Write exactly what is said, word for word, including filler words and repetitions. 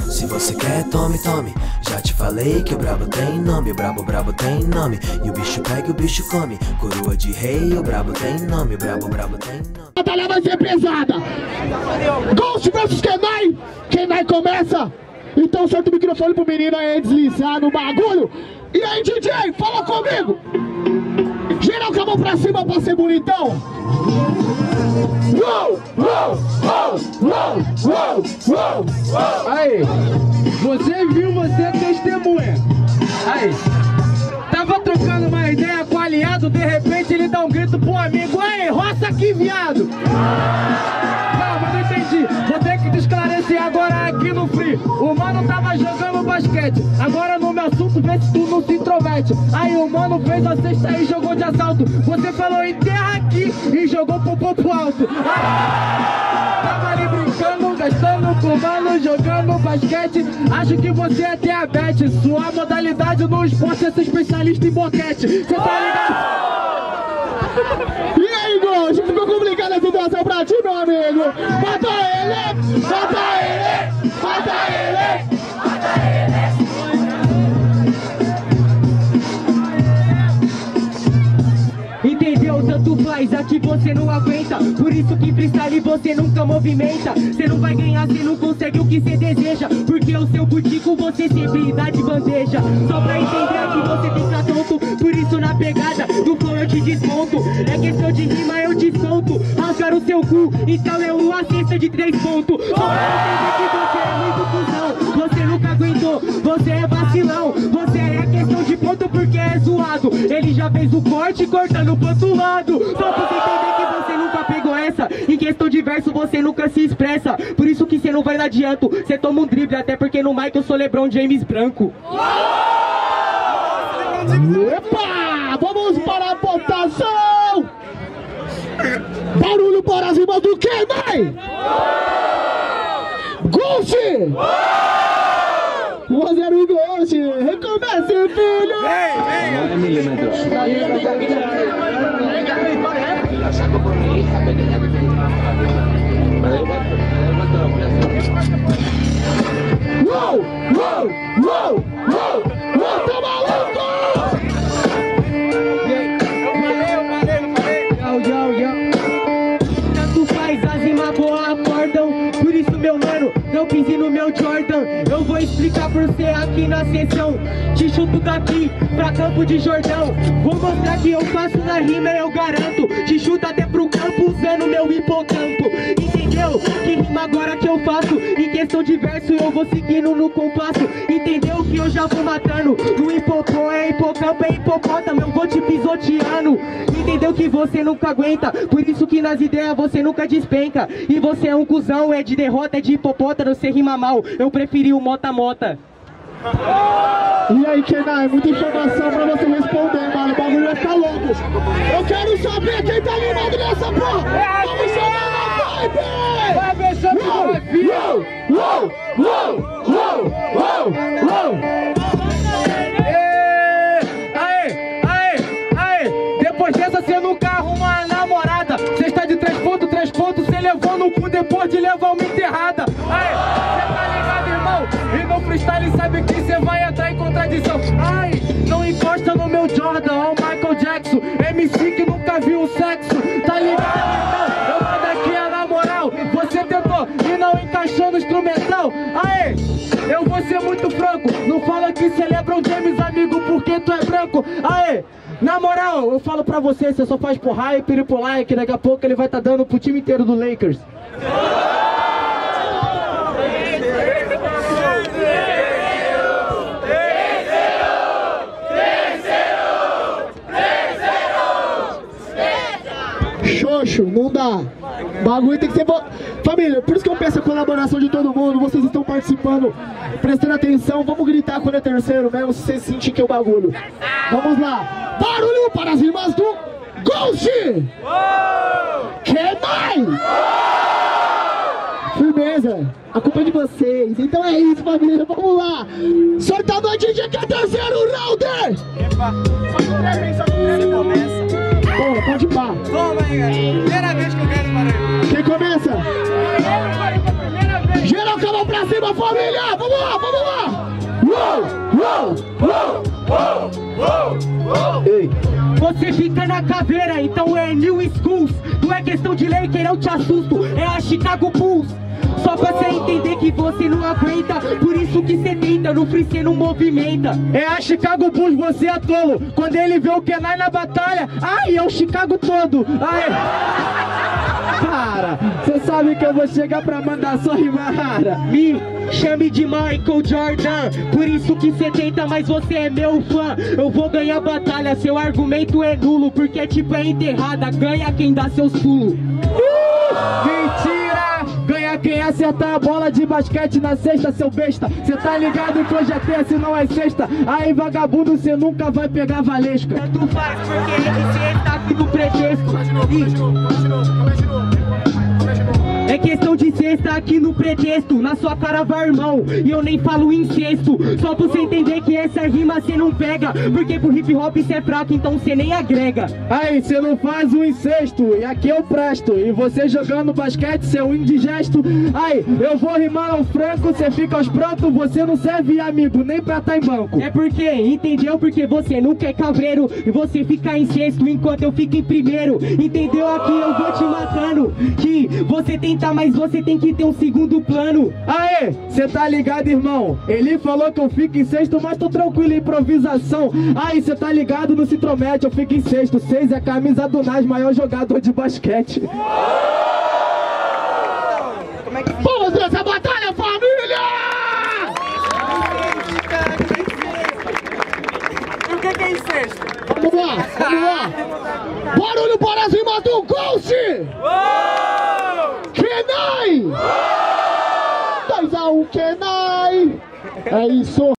Se você quer, tome, tome. Já te falei que o brabo tem nome. O brabo, brabo tem nome. E o bicho pega e o bicho come. Coroa de rei, o brabo tem nome. O brabo, brabo tem nome. A batalha vai ser pesada. Ghost versus Kenai. Kenai começa. Então solta o microfone pro menino aí deslizar no bagulho. E aí, D J, fala comigo. Geral com a mão pra cima pra ser bonitão. Uou, uou, uou, uou, uou, uou. Aí, você viu, você é testemunha. Aí, tava trocando uma ideia com o aliado, de repente ele dá um grito pro amigo. Aí, roça aqui, viado. Não, mas não entendi. Vou ter que te esclarecer agora aqui no free. O mano tava jogando basquete. Agora no meu assunto, vê se tu não se intromete. Aí o mano fez a cesta e jogou de assalto. Você falou enterra aqui e jogou pro popo alto. Aí, tava ali brincando, gastando com o mano, jogando basquete. Acho que você é até a Beth. Sua modalidade no esporte é ser especialista em boquete. Você tá ligado? E aí, Ghost? Ficou complicada a situação pra ti, meu amigo? Mata ele! Mata ele! Mata ele! Entendeu? Tanto faz, aqui você não aguenta. Por isso que freestyle você nunca movimenta. Você não vai ganhar, você não consegue o que você deseja. Porque o seu butico você sempre dá de bandeja. Só pra entender aqui você fica tonto. Por isso na pegada do flow eu te desmonto. É questão de rima, eu te solto. Rasgar o seu cu, então eu assisto de três pontos. Só pra entender que você é muito cuzão. Você nunca aguentou, você é vacilão. Você é questão de ponto porque é zoado. Ele já fez o corte cortando pro outro lado. Só pra você entender que você nunca pegou essa. Em questão de verso você nunca se expressa. Por isso que você não vai no adianto. Você toma um drible, até porque no Michael eu sou Lebron James branco. Epa, vamos para a votação. Barulho para as rimas do Kenai. Ghost um a zero Ghost, recomece, filho! Uou, uou, uou, uou, uou, tá maluco! Eu pise no meu Jordan, eu vou explicar por você aqui na sessão. Te chuto daqui pra campo de Jordão. Vou mostrar que eu faço na rima, eu garanto. Te chuto até pro campo usando meu hipocampo. Entendeu? Que rima agora que eu faço. Em questão de verso eu vou seguindo no compasso. Entendeu? Que eu já vou matando. No hipopó é hipocampo, é hipopótamo. Eu vou te pisoteando. Entendeu que você nunca aguenta. Por isso que nas ideias você nunca despenca. E você é um cuzão, é de derrota, é de hipopótamo. Você rima mal, eu preferi o mota-mota. E aí, Kenai, muita informação pra você responder, mano. O bagulho vai ficar louco. Eu quero saber quem tá animado nessa porra. É, vamos chamar na vibe! Vai ver sobre o desafio. Uou, uou, uou, uou, uou, uou. Aê, aê, aê. Depois dessa você nunca arruma a namorada. Você está de três pontos, três pontos. Você levou no cu depois de levar uma enterrada. Aí, cê tá ligado, irmão? E no freestyle sabe que cê vai entrar em contradição. Ai, não encosta no meu Jordão, ó o Michael Jackson, M C que nunca viu o sexo. Tá ligado, irmão? Eu mando aqui a na moral. Você tentou e não encaixou no instrumental. Aê, eu vou ser muito franco. Não fala que celebra o James, amigo, porque tu é branco. Aê, na moral, eu falo pra você, você só faz por hype e por like. Daqui a pouco ele vai tá dando pro time inteiro do Lakers. Xoxo, não dá. Bagulho tem que ser bom. Família, por isso que eu peço a colaboração de todo mundo. Vocês estão participando, prestando atenção. Vamos gritar quando é terceiro mesmo, se vocês sentirem que é o bagulho. Vamos lá. Barulho para as rimas do Ghost! Kenai! Firmeza, a culpa é de vocês. Então é isso, família, vamos lá. Soltado a D J que é terceiro round! Epa, só que o Kevin, só que o começa. Porra, pode ir pá. Toma aí, galera. Primeira vez que eu quero parar. Quem começa? Primeira vez. Geral, calma. mão pra cima, família! Vamos lá, vamos lá! Uou, uou, uou, uou, uou, uou. Ei. Você fica na caveira, então é New Schools. Não é questão de Lakers, eu te assusto. É a Chicago Bulls. Só pra você entender que você não aguenta. Por isso que você tenta, no free você não movimenta. É a Chicago Bulls, você é tolo. Quando ele vê o Kenai na batalha, ai, é o Chicago todo. Ai. Para, você sabe que eu vou chegar pra mandar só rimar rara. Me chame de Michael Jordan. Por isso que você tenta, mas você é meu fã. Eu vou ganhar batalha, seu argumento é nulo. Porque tipo é enterrada, ganha quem dá seus pulos. uh, Ganha quem acertar a bola de basquete na cesta, seu besta. Cê tá ligado que hoje é terça e não é sexta. Aí vagabundo, cê nunca vai pegar a Valesca. Tanto faz, porque ele tá aqui no pretexto. É questão de cesta aqui no pretexto. Na sua cara vai, irmão, e eu nem falo incesto. Só pra você entender que essa rima cê não pega. Porque pro hip hop cê é fraco, então cê nem agrega. Aí cê não faz um incesto, e aqui eu presto. E você jogando basquete, cê é um indigesto. Aí, eu vou rimar ao franco, cê fica aos prantos. Você não serve, amigo, nem pra tá em banco. É porque, entendeu? Porque você nunca é cabreiro. E você fica em sexto, enquanto eu fico em primeiro. Entendeu? Aqui eu vou te matando. Que você tem, mas você tem que ter um segundo plano. Aê, cê tá ligado, irmão? Ele falou que eu fico em sexto, mas tô tranquilo, improvisação. Aí, cê tá ligado, não se intromete, eu fico em sexto. Seis é a camisa do Nas, maior jogador de basquete. Vamos nessa batalha, família! O que que é em sexto? Vamos lá, vamos lá. Barulho para as rimas do Ghost! Kenai! dois a um Kenai! É isso!